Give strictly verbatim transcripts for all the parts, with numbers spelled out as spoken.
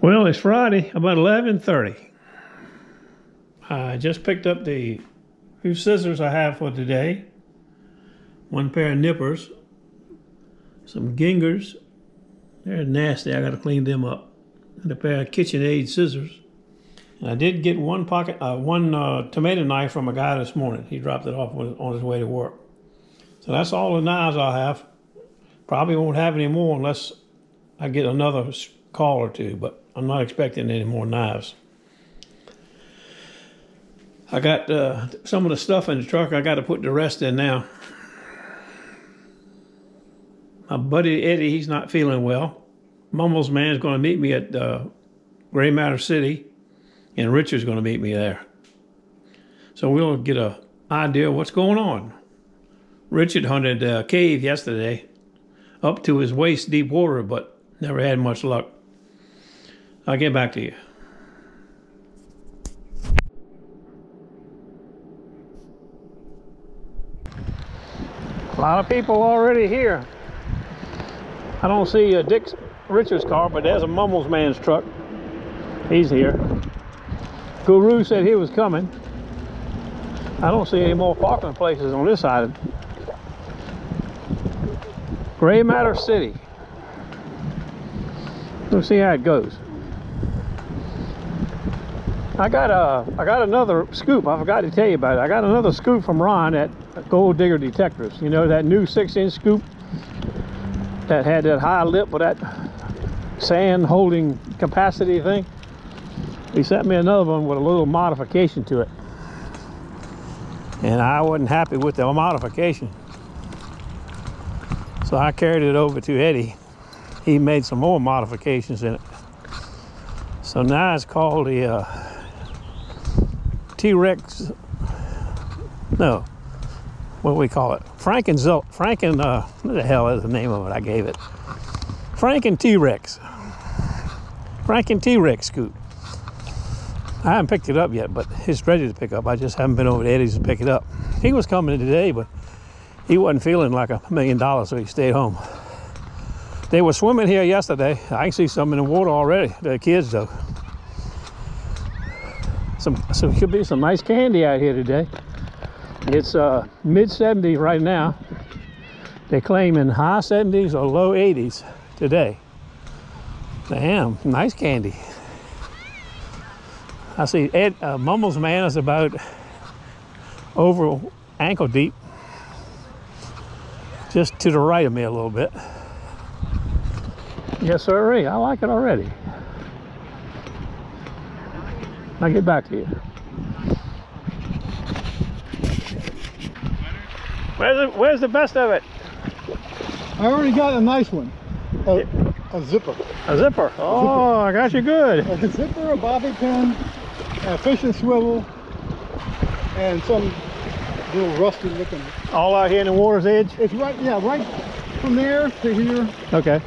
Well, it's Friday, about eleven thirty. I just picked up the few scissors I have for today. One pair of nippers, some gingers. They're nasty, I gotta clean them up. And a pair of KitchenAid scissors. And I did get one pocket, uh, one uh, tomato knife from a guy this morning. He dropped it off on his way to work. So that's all the knives I'll have. Probably won't have any more unless I get another call or two, but I'm not expecting any more knives. I got uh, some of the stuff in the truck. I got to put the rest in now. My buddy Eddie, he's not feeling well. Mumbles man is going to meet me at uh, Gray Matter City, and Richard's going to meet me there. So we'll get an idea of what's going on. Richard hunted a cave yesterday, up to his waist deep water, but never had much luck. I'll get back to you. A lot of people already here. I don't see a Dick Richards car, but there's a Mumbles man's truck. He's here. Guru said he was coming. I don't see any more parking places on this side. Gray Matter City. We'll see how it goes. I got a, I got another scoop. I forgot to tell you about it. I got another scoop from Ron at Gold Digger Detectors. You know, that new six inch scoop that had that high lip with that sand holding capacity thing. He sent me another one with a little modification to it, and I wasn't happy with the modification, so I carried it over to Eddie. He made some more modifications in it. So now it's called the uh, T-Rex, no, what do we call it? Franken, Franken, uh, what the hell is the name of it I gave it? Franken T-Rex. Franken T-Rex Scoot. I haven't picked it up yet, but it's ready to pick up. I just haven't been over to Eddie's to pick it up. He was coming today, but he wasn't feeling like a million dollars, so he stayed home. They were swimming here yesterday. I can see some in the water already. The kids, though. Some, so should be some nice candy out here today. It's uh, mid seventies right now. They claim in high seventies or low eighties today. Damn, nice candy. I see Ed, uh, Mumbles man is about over ankle deep. Just to the right of me a little bit. Yes, sir. I like it already. I'll get back to you. Where's the, where's the best of it? I already got a nice one. A, a zipper. A zipper. Oh, a zipper. I got you good. A zipper, a bobby pin, a fishing swivel, and some little rusty looking. All out here in the water's edge? It's right, yeah, right from there to here. Okay.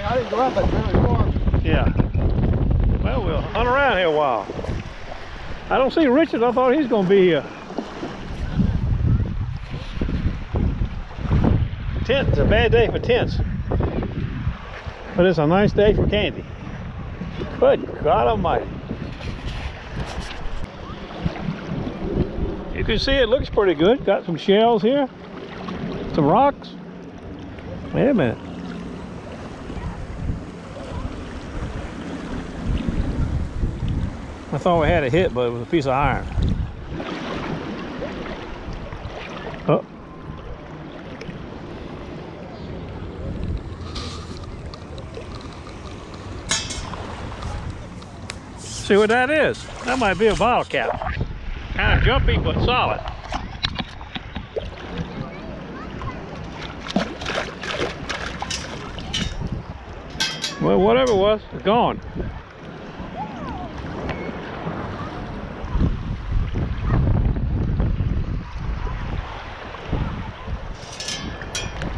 I didn't go out that very far. Yeah. Well, we'll hunt around here a while. I don't see Richard. I thought he's going to be here. Tent. It's a bad day for tents. But it's a nice day for candy. Good God Almighty. You can see it looks pretty good. Got some shells here. Some rocks. Wait a minute. I thought we had a hit, but it was a piece of iron. Oh. See what that is? That might be a bottle cap. Kind of jumpy, but solid. Well, whatever it was, it's gone.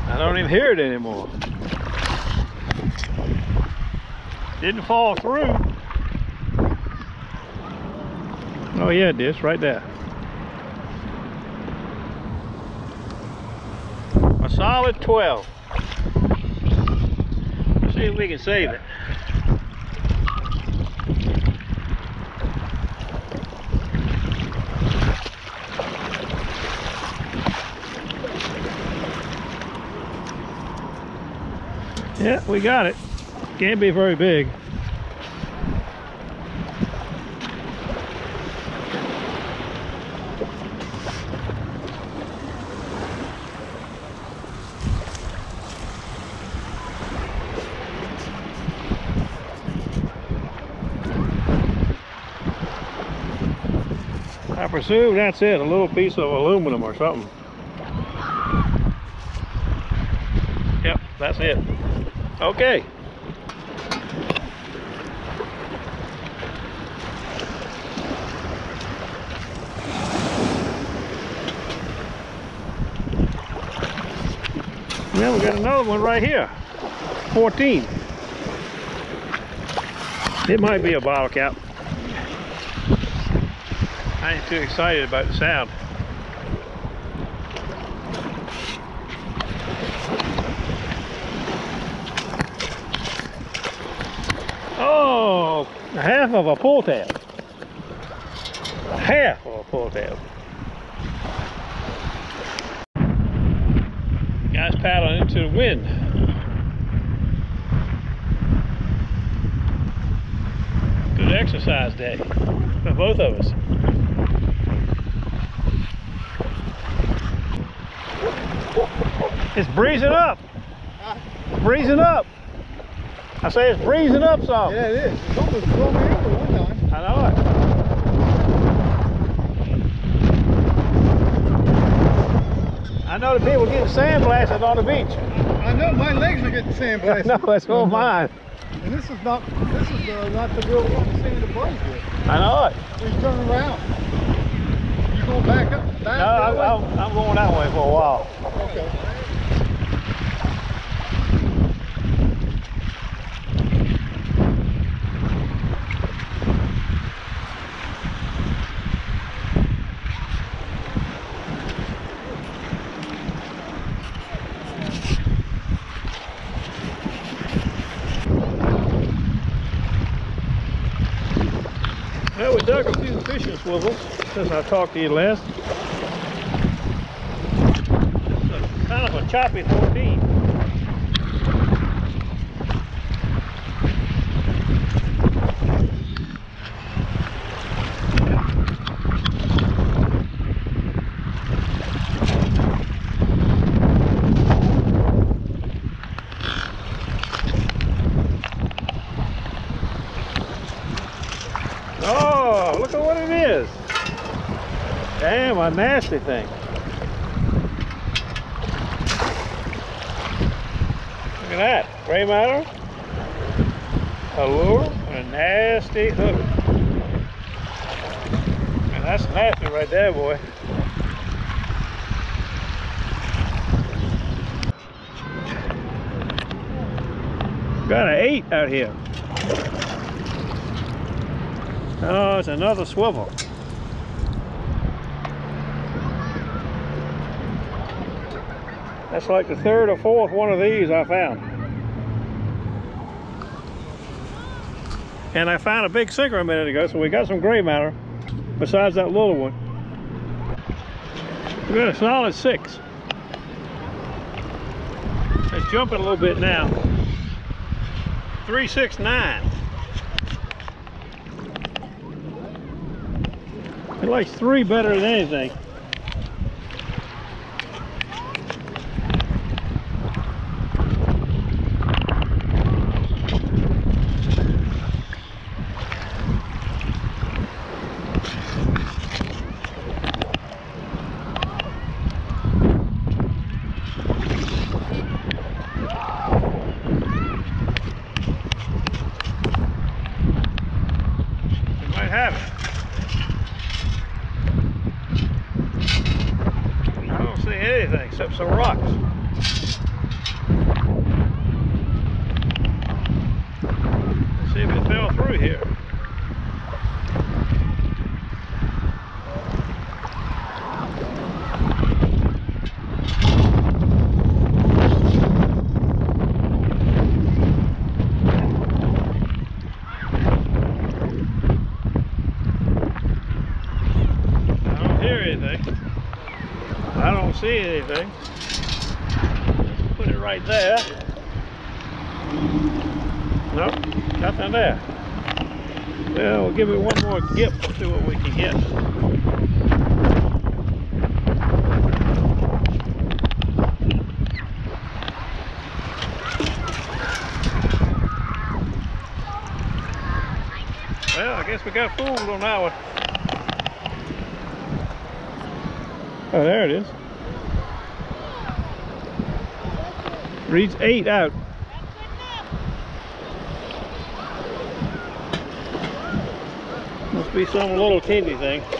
I don't even hear it anymore. Didn't fall through. Oh yeah, it did, right there. A solid twelve. see if we can save it. Yeah, we got it. Can't be very big. I presume that's it, a little piece of aluminum or something. Yep, that's it. Okay. Now we got another one right here. fourteen. It might be a bottle cap. I ain't too excited about the sound. Oh, half of a pull tab. Half of a pull tab. Guys paddling into the wind. Good exercise day for both of us. It's breezing up. It's breezing up. I say it's breezing up some. Yeah, it is. It's almost blowing me over one time. I know it. I know the people getting sandblasted on the beach. I know my legs are getting sandblasted. No, that's all mine. And this is not. This is uh, not the real one to sand the boat with. I know it. He's turning around. You going back up? Back no, I'm, I'm, I'm going that way for a while. Okay. Well, we dug a few fishing swivels since I talked to you last. It's kind of a choppy fourteen. Damn, a nasty thing. Look at that. Gray Matter, a lure, and a nasty hook. Man, that's nasty right there, boy. Got an eight out here. Oh, it's another swivel. That's like the third or fourth one of these I found. And I found a big sinker a minute ago, so we got some gray matter besides that little one. We got a solid six. Let's jump it a little bit now. Three, six, nine. It likes three better than anything. Except some rocks. Let's see if it fell through here. I don't see anything. Let's put it right there. Nope, nothing there. Well, we'll give it one more gip. We'll see what we can get. Well, I guess we got fooled on that one. Oh, there it is. Reads eight out. Must be some little teeny thing. I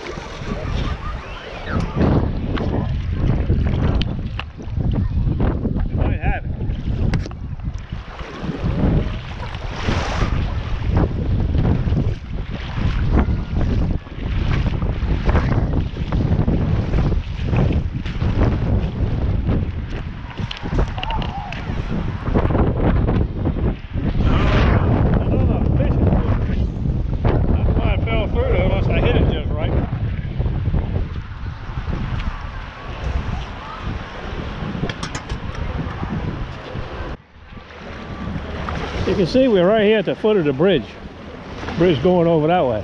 might have it. Oh, another fishing boat. That's why I fell through it unless I hit it just right. You can see we're right here at the foot of the bridge. Bridge going over that way.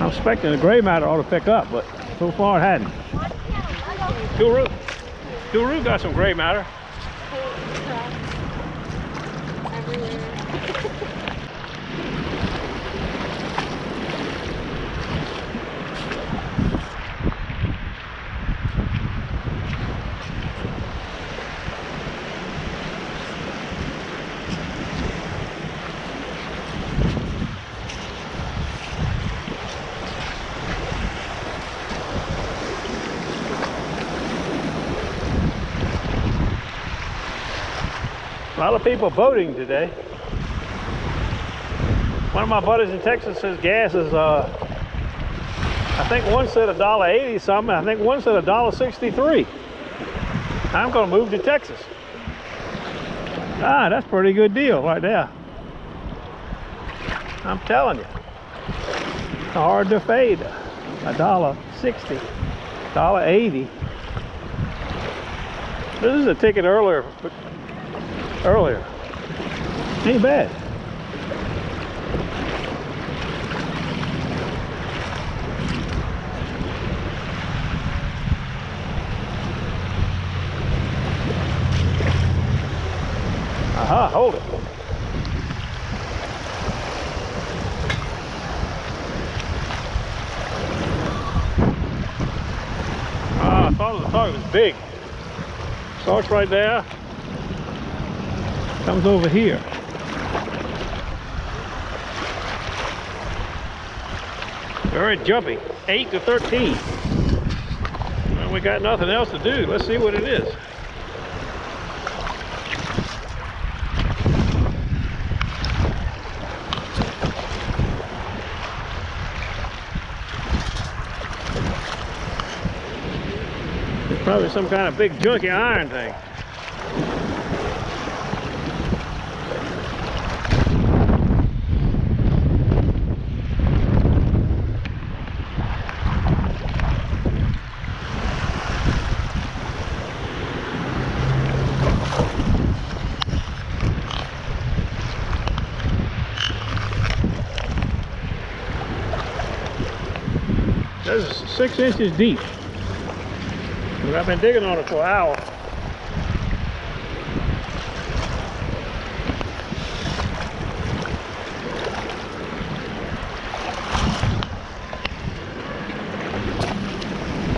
I'm expecting the gray matter ought to pick up, but so far it hadn't. Guru, Guru got some gray matter. A lot of people boating today. One of my buddies in Texas says gas is, uh, I think one said a dollar eighty something. I think one said a dollar sixty-three. I'm going to move to Texas. Ah, that's a pretty good deal right there. I'm telling you. It's hard to fade. a dollar sixty, a dollar eighty. This is a ticket earlier. Earlier, ain't bad. Aha, hold it. Ah, I thought the target was big. Starts right there. Comes over here. Very jumpy. eight to thirteen. Well, we got nothing else to do. Let's see what it is. It's probably some kind of big junky iron thing. That's six inches deep. I've been digging on it for an hour.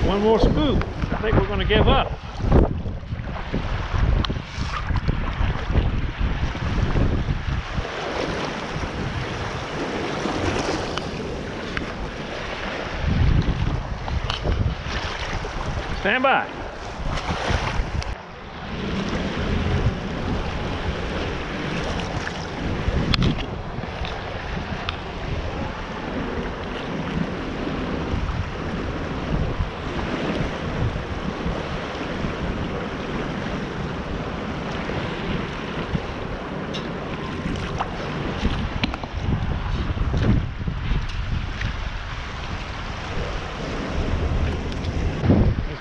One more scoop. I think we're going to give up. Stand by.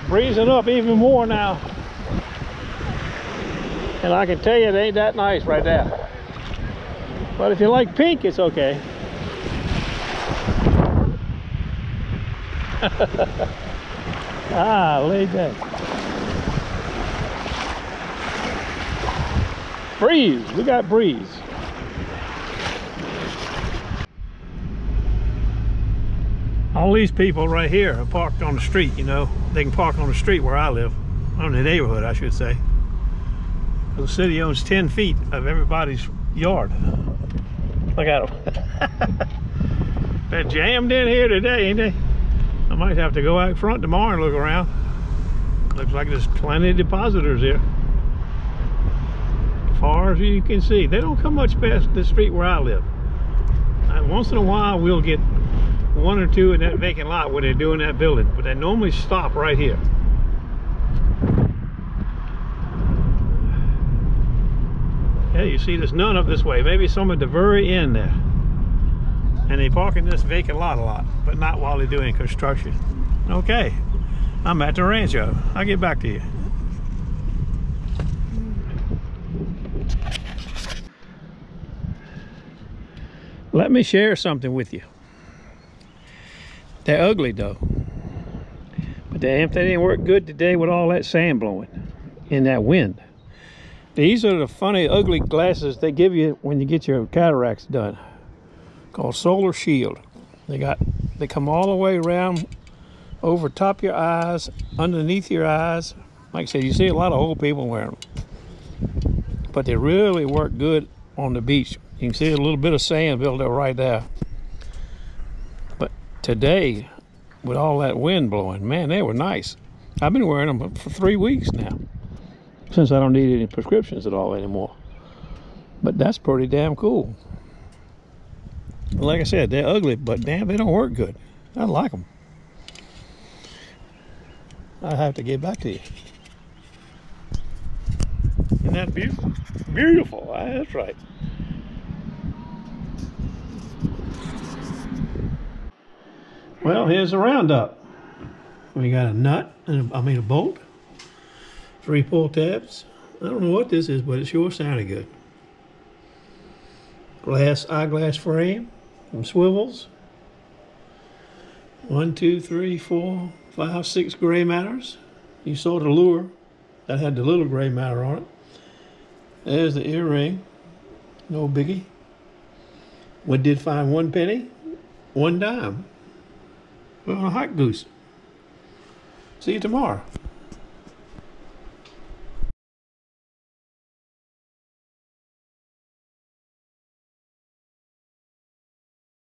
freezing up even more now. And I can tell you it ain't that nice right there. But if you like pink, it's okay. Ah, laid back. Breeze, we got breeze. All these people right here are parked on the street, you know. They can park on the street where I live. On the neighborhood, I should say. The city owns ten feet of everybody's yard. Look at them. They're jammed in here today, ain't they? I might have to go out front tomorrow and look around. Looks like there's plenty of depositors here. As far as you can see. They don't come much past the street where I live. Once in a while, we'll get one or two in that vacant lot where they're doing that building, but they normally stop right here. Yeah, you see there's none up this way, maybe some at the very end there, and they park in this vacant lot a lot, but not while they're doing construction. Okay, I'm at the Rancho. I'll get back to you. Let me share something with you. They're ugly though, but damn, they didn't work good today with all that sand blowing in that wind. These are the funny, ugly glasses they give you when you get your cataracts done, called Solar Shield. They got, they come all the way around, over top your eyes, underneath your eyes. Like I said, you see a lot of old people wearing them, but they really work good on the beach. You can see a little bit of sand built up right there. Today, with all that wind blowing, man, they were nice. I've been wearing them for three weeks now, since I don't need any prescriptions at all anymore. But that's pretty damn cool. Like I said, they're ugly, but damn, they don't work good. I like them. I'll have to get back to you. Isn't that beautiful? Beautiful, that's right. Well, here's a roundup. We got a nut, and a, I mean a bolt, three pull tabs. I don't know what this is, but it sure sounded good. Glass eyeglass frame, some swivels. One, two, three, four, five, six gray matters. You saw the lure that had the little gray matter on it. There's the earring, no biggie. We did find one penny, one dime. Well, a hot goose. See you tomorrow.